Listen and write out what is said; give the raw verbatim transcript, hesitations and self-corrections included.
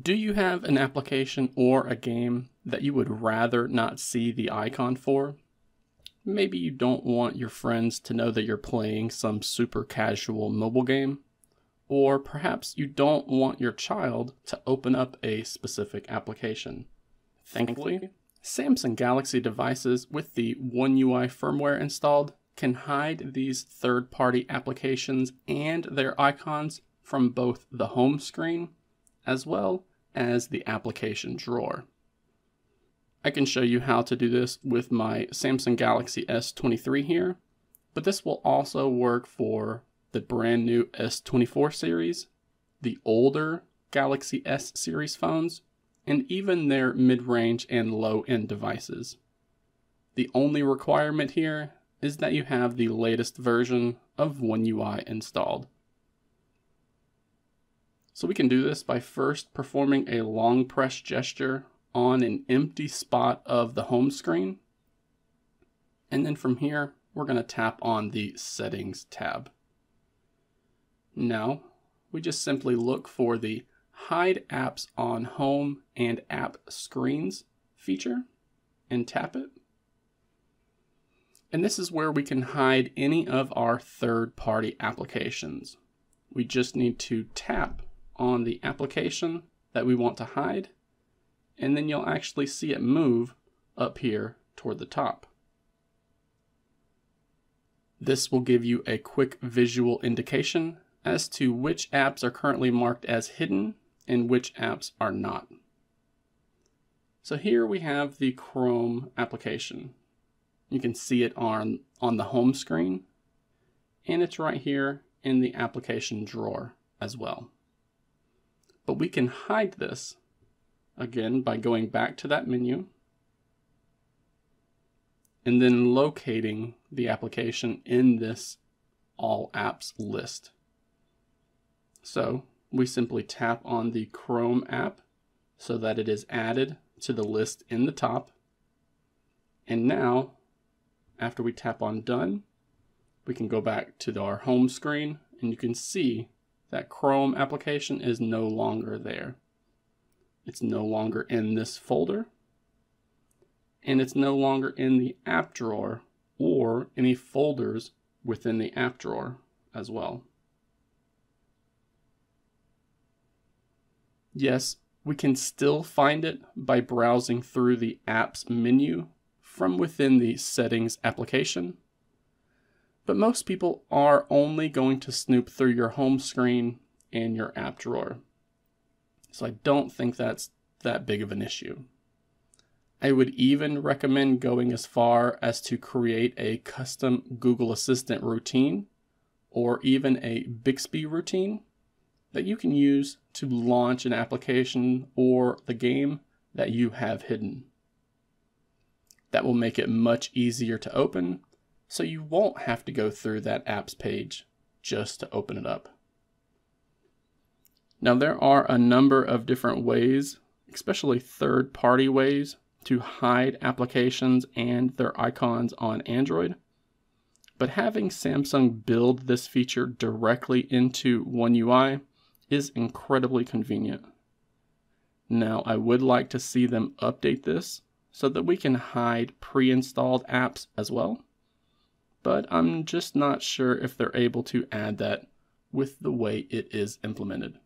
Do you have an application or a game that you would rather not see the icon for? Maybe you don't want your friends to know that you're playing some super casual mobile game, or perhaps you don't want your child to open up a specific application. Thankfully, Samsung Galaxy devices with the One U I firmware installed can hide these third-party applications and their icons from both the home screen as well as the application drawer. I can show you how to do this with my Samsung Galaxy S twenty-three here, but this will also work for the brand new S twenty-four series, the older Galaxy S series phones, and even their mid-range and low-end devices. The only requirement here is that you have the latest version of One U I installed. So we can do this by first performing a long press gesture on an empty spot of the home screen. And then from here, we're going to tap on the Settings tab. Now, we just simply look for the Hide Apps on Home and App Screens feature and tap it. And this is where we can hide any of our third-party applications. We just need to tap on the application that we want to hide, and then you'll actually see it move up here toward the top. This will give you a quick visual indication as to which apps are currently marked as hidden and which apps are not. So here we have the Chrome application. You can see it on, on the home screen, and it's right here in the application drawer as well. But we can hide this again by going back to that menu and then locating the application in this All Apps list. So we simply tap on the Chrome app so that it is added to the list in the top. And now, after we tap on Done, we can go back to our home screen and you can see that Chrome application is no longer there. It's no longer in this folder, and it's no longer in the app drawer or any folders within the app drawer as well. Yes, we can still find it by browsing through the apps menu from within the settings application, but most people are only going to snoop through your home screen and your app drawer. So I don't think that's that big of an issue. I would even recommend going as far as to create a custom Google Assistant routine or even a Bixby routine that you can use to launch an application or the game that you have hidden. That will make it much easier to open, so you won't have to go through that apps page just to open it up. Now there are a number of different ways, especially third-party ways, to hide applications and their icons on Android. But having Samsung build this feature directly into One U I is incredibly convenient. Now I would like to see them update this so that we can hide pre-installed apps as well. But I'm just not sure if they're able to add that with the way it is implemented.